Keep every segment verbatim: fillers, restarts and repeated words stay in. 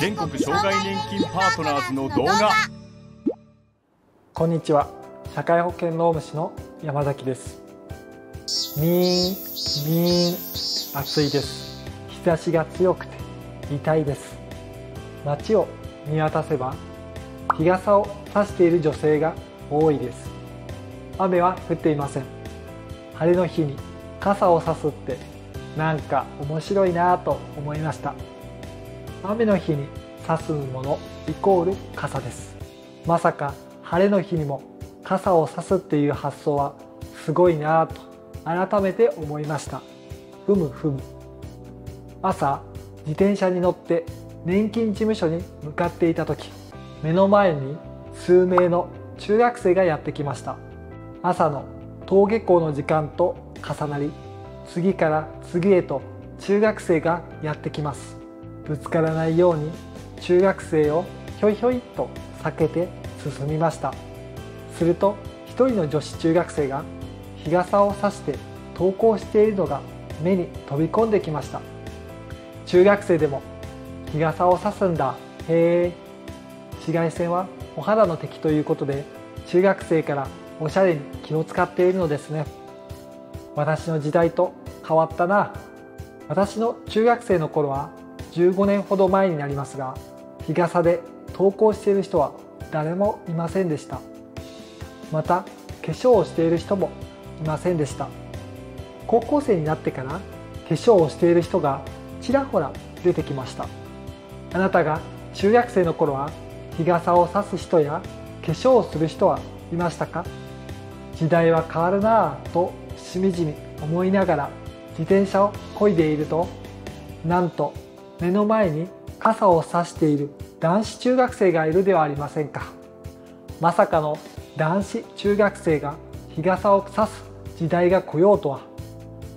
全国障害年金パートナーズの動画。こんにちは、社会保険労務士の山崎です。みーんみーん暑いです。日差しが強くて痛いです。街を見渡せば日傘を差している女性が多いです。雨は降っていません。晴れの日に傘を差すってなんか面白いなぁと思いました。雨の日に差すものイコール傘です。まさか晴れの日にも傘を差すっていう発想はすごいなぁと改めて思いました。ふむふむ。朝自転車に乗って年金事務所に向かっていた時、目の前に数名の中学生がやってきました。朝の登下校の時間と重なり、次から次へと中学生がやってきます。ぶつからないように中学生をひょいひょいと避けて進みました。すると一人の女子中学生が日傘を差して登校しているのが目に飛び込んできました。中学生でも日傘を差すんだ、へえ。紫外線はお肌の敵ということで、中学生からおしゃれに気を使っているのですね。私の時代と変わったな。私の中学生の頃はじゅうごねんほど前になりますが、日傘で登校している人は誰もいませんでした。また化粧をしている人もいませんでした。高校生になってから化粧をしている人がちらほら出てきました。あなたが中学生の頃は日傘を差す人や化粧をする人はいましたか？時代は変わるなぁとしみじみ思いながら自転車を漕いでいると、なんと目の前に傘を差している男子中学生がいるではありませんか。まさかの男子中学生が日傘を差す時代が来ようとは。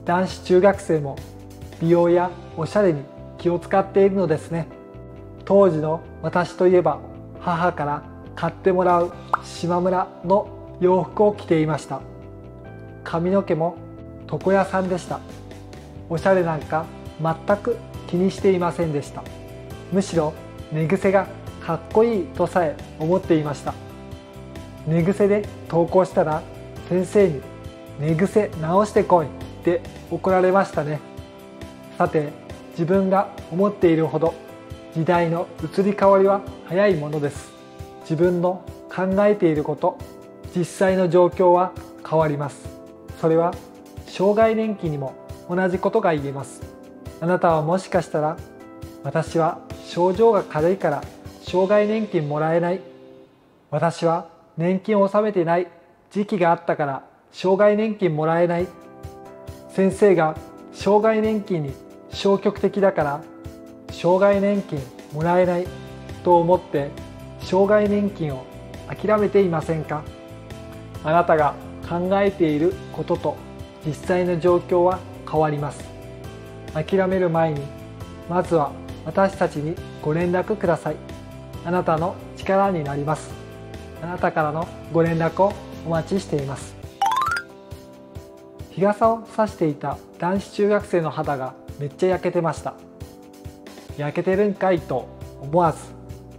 男子中学生も美容やおしゃれに気を使っているのですね。当時の私といえば母から買ってもらうしまむらの洋服を着ていました。髪の毛も床屋さんでした。おしゃれなんか全く気にしていませんでした。むしろ寝癖がかっこいいとさえ思っていました。寝癖で登校したら先生に「寝癖直してこい」って怒られましたね。さて、自分が思っているほど時代の移り変わりは早いものです。自分の考えていること、実際の状況は変わります。それは障害年金にも同じことが言えます。あなたはもしかしたら、私は症状が軽いから障害年金もらえない、私は年金を納めてない時期があったから障害年金もらえない、先生が障害年金に消極的だから障害年金もらえないと思って障害年金を諦めていませんか？あなたが考えていることと実際の状況は変わります。諦める前にまずは私たちにご連絡ください。あなたの力になります。あなたからのご連絡をお待ちしています。日傘を差していた男子中学生の肌がめっちゃ焼けてました。焼けてるんかいと思わず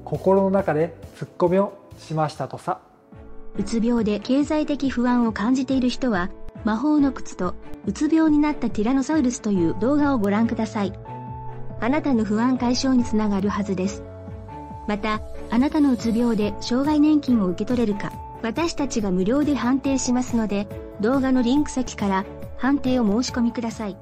心の中でツッコミをしましたとさ。うつ病で経済的不安を感じている人は「魔法の靴」と「うつ病になったティラノサウルス」という動画をご覧ください。あなたの不安解消につながるはずです。また、あなたのうつ病で障害年金を受け取れるか、私たちが無料で判定しますので、動画のリンク先から判定を申し込みください。